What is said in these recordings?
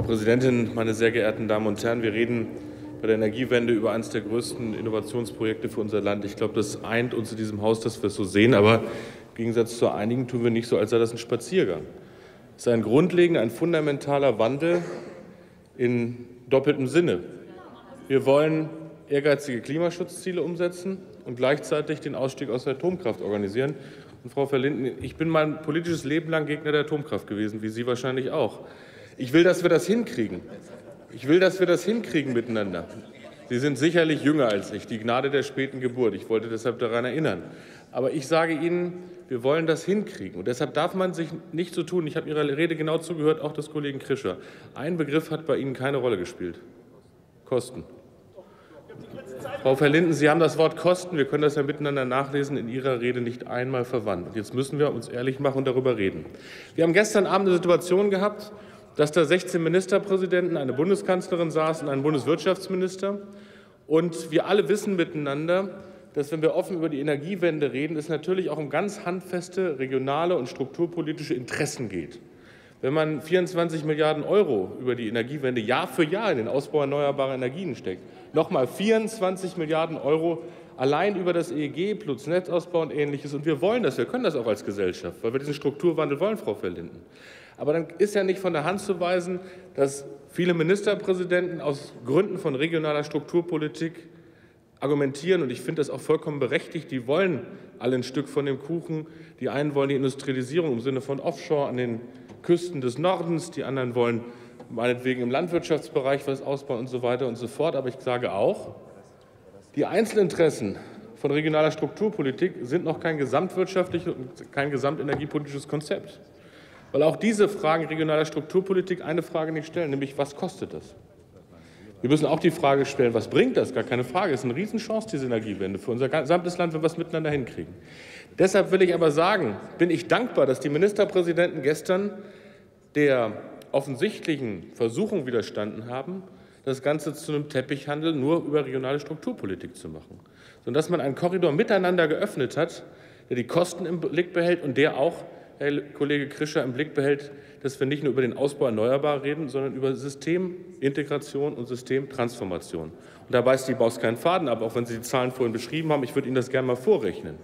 Frau Präsidentin, meine sehr geehrten Damen und Herren! Wir reden bei der Energiewende über eines der größten Innovationsprojekte für unser Land. Ich glaube, das eint uns in diesem Haus, dass wir es so sehen. Aber im Gegensatz zu einigen tun wir nicht so, als sei das ein Spaziergang. Es ist ein grundlegender, ein fundamentaler Wandel in doppeltem Sinne. Wir wollen ehrgeizige Klimaschutzziele umsetzen und gleichzeitig den Ausstieg aus der Atomkraft organisieren. Und Frau Verlinden, ich bin mein politisches Leben lang Gegner der Atomkraft gewesen, wie Sie wahrscheinlich auch. Ich will, dass wir das hinkriegen. Ich will, dass wir das hinkriegen miteinander. Sie sind sicherlich jünger als ich, die Gnade der späten Geburt. Ich wollte deshalb daran erinnern. Aber ich sage Ihnen, wir wollen das hinkriegen. Und deshalb darf man sich nicht so tun. Ich habe Ihrer Rede genau zugehört, auch des Kollegen Krischer. Ein Begriff hat bei Ihnen keine Rolle gespielt. Kosten. Frau Verlinden, Sie haben das Wort Kosten, wir können das ja miteinander nachlesen, in Ihrer Rede nicht einmal verwandt. Und jetzt müssen wir uns ehrlich machen und darüber reden. Wir haben gestern Abend eine Situation gehabt, dass da 16 Ministerpräsidenten, eine Bundeskanzlerin saß und ein Bundeswirtschaftsminister. Und wir alle wissen miteinander, dass, wenn wir offen über die Energiewende reden, es natürlich auch um ganz handfeste regionale und strukturpolitische Interessen geht. Wenn man 24 Milliarden Euro über die Energiewende Jahr für Jahr in den Ausbau erneuerbarer Energien steckt, nochmal 24 Milliarden Euro allein über das EEG plus Netzausbau und Ähnliches, und wir wollen das, wir können das auch als Gesellschaft, weil wir diesen Strukturwandel wollen, Frau Verlinden. Aber dann ist ja nicht von der Hand zu weisen, dass viele Ministerpräsidenten aus Gründen von regionaler Strukturpolitik argumentieren, und ich finde das auch vollkommen berechtigt, die wollen alle ein Stück von dem Kuchen. Die einen wollen die Industrialisierung im Sinne von Offshore an den Küsten des Nordens, die anderen wollen meinetwegen im Landwirtschaftsbereich was ausbauen und so weiter und so fort. Aber ich sage auch, die Einzelinteressen von regionaler Strukturpolitik sind noch kein gesamtwirtschaftliches und kein gesamtenergiepolitisches Konzept. Weil auch diese Fragen regionaler Strukturpolitik eine Frage nicht stellen, nämlich was kostet das? Wir müssen auch die Frage stellen, was bringt das? Gar keine Frage. Es ist eine Riesenchance, diese Energiewende für unser gesamtes Land, wenn wir es miteinander hinkriegen. Deshalb will ich aber sagen, bin ich dankbar, dass die Ministerpräsidenten gestern der offensichtlichen Versuchung widerstanden haben, das Ganze zu einem Teppichhandel nur über regionale Strukturpolitik zu machen. Sondern dass man einen Korridor miteinander geöffnet hat, der die Kosten im Blick behält und der auch, Herr Kollege Krischer, im Blick behält, dass wir nicht nur über den Ausbau erneuerbar reden, sondern über Systemintegration und Systemtransformation. Und da beißt die Maus keinen Faden ab, auch wenn Sie die Zahlen vorhin beschrieben haben. Ich würde Ihnen das gerne mal vorrechnen.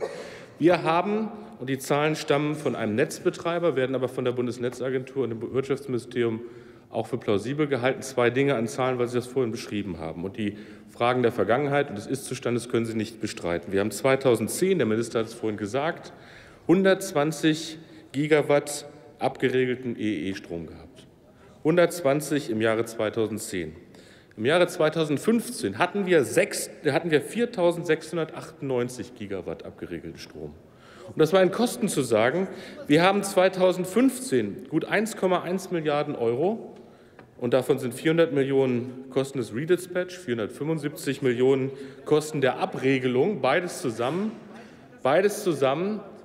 Wir haben, und die Zahlen stammen von einem Netzbetreiber, werden aber von der Bundesnetzagentur und dem Wirtschaftsministerium auch für plausibel gehalten, zwei Dinge an Zahlen, weil Sie das vorhin beschrieben haben. Und die Fragen der Vergangenheit und des Ist-Zustandes können Sie nicht bestreiten. Wir haben 2010, der Minister hat es vorhin gesagt, 120 Gigawatt abgeregelten EEG-Strom gehabt. 120 im Jahre 2010. Im Jahre 2015 hatten wir 4.698 Gigawatt abgeregelten Strom. Um das mal in Kosten zu sagen, wir haben 2015 gut 1,1 Milliarden Euro, und davon sind 400 Millionen Kosten des Redispatch, 475 Millionen Kosten der Abregelung, beides zusammen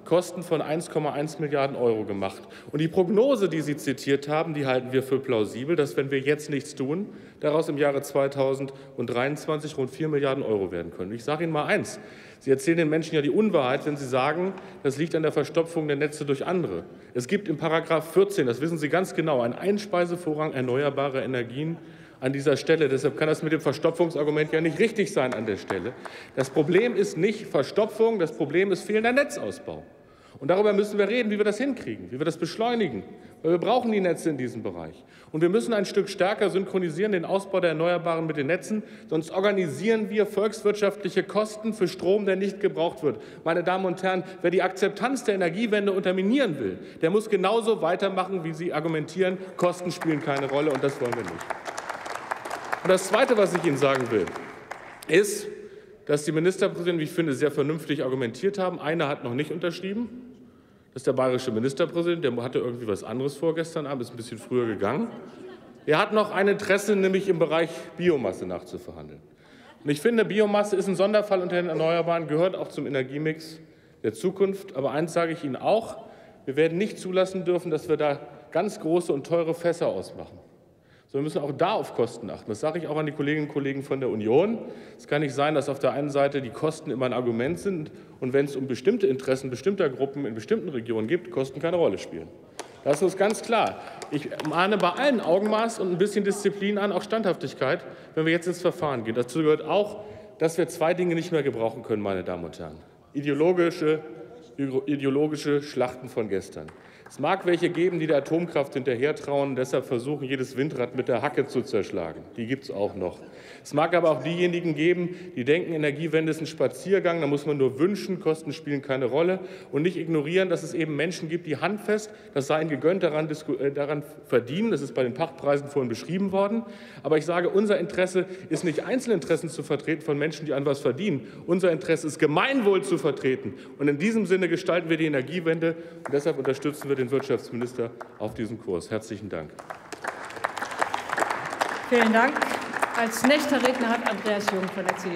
Kosten von 1,1 Milliarden Euro gemacht. Und die Prognose, die Sie zitiert haben, die halten wir für plausibel, dass, wenn wir jetzt nichts tun, daraus im Jahre 2023 rund 4 Milliarden Euro werden können. Ich sage Ihnen mal eins. Sie erzählen den Menschen ja die Unwahrheit, wenn Sie sagen, das liegt an der Verstopfung der Netze durch andere. Es gibt in § 14, das wissen Sie ganz genau, einen Einspeisevorrang erneuerbarer Energien an dieser Stelle. Deshalb kann das mit dem Verstopfungsargument ja nicht richtig sein an der Stelle. Das Problem ist nicht Verstopfung, das Problem ist fehlender Netzausbau. Und darüber müssen wir reden, wie wir das hinkriegen, wie wir das beschleunigen. Weil wir brauchen die Netze in diesem Bereich. Und wir müssen ein Stück stärker synchronisieren den Ausbau der Erneuerbaren mit den Netzen. Sonst organisieren wir volkswirtschaftliche Kosten für Strom, der nicht gebraucht wird. Meine Damen und Herren, wer die Akzeptanz der Energiewende unterminieren will, der muss genauso weitermachen, wie Sie argumentieren. Kosten spielen keine Rolle, und das wollen wir nicht. Und das Zweite, was ich Ihnen sagen will, ist, dass die Ministerpräsidenten, wie ich finde, sehr vernünftig argumentiert haben. Einer hat noch nicht unterschrieben. Das ist der bayerische Ministerpräsident, der hatte irgendwie was anderes vor gestern Abend, ist ein bisschen früher gegangen. Er hat noch ein Interesse, nämlich im Bereich Biomasse nachzuverhandeln. Und ich finde, Biomasse ist ein Sonderfall unter den Erneuerbaren, gehört auch zum Energiemix der Zukunft. Aber eins sage ich Ihnen auch, wir werden nicht zulassen dürfen, dass wir da ganz große und teure Fässer ausmachen. So, wir müssen auch da auf Kosten achten. Das sage ich auch an die Kolleginnen und Kollegen von der Union. Es kann nicht sein, dass auf der einen Seite die Kosten immer ein Argument sind und wenn es um bestimmte Interessen bestimmter Gruppen in bestimmten Regionen geht, Kosten keine Rolle spielen. Das ist ganz klar. Ich mahne bei allen Augenmaß und ein bisschen Disziplin an, auch Standhaftigkeit, wenn wir jetzt ins Verfahren gehen. Dazu gehört auch, dass wir zwei Dinge nicht mehr gebrauchen können, meine Damen und Herren. Ideologische Schlachten von gestern. Es mag welche geben, die der Atomkraft hinterhertrauen und deshalb versuchen, jedes Windrad mit der Hacke zu zerschlagen. Die gibt es auch noch. Es mag aber auch diejenigen geben, die denken, Energiewende ist ein Spaziergang, da muss man nur wünschen, Kosten spielen keine Rolle, und nicht ignorieren, dass es eben Menschen gibt, die handfest, das sei ihnen gegönnt, daran verdienen. Das ist bei den Pachtpreisen vorhin beschrieben worden. Aber ich sage, unser Interesse ist nicht, Einzelinteressen zu vertreten von Menschen, die an was verdienen. Unser Interesse ist, Gemeinwohl zu vertreten. Und in diesem Sinne gestalten wir die Energiewende, und deshalb unterstützen wir den Wirtschaftsminister auf diesem Kurs. Herzlichen Dank. Vielen Dank. Als nächster Redner hat Andreas Jung von der CDU.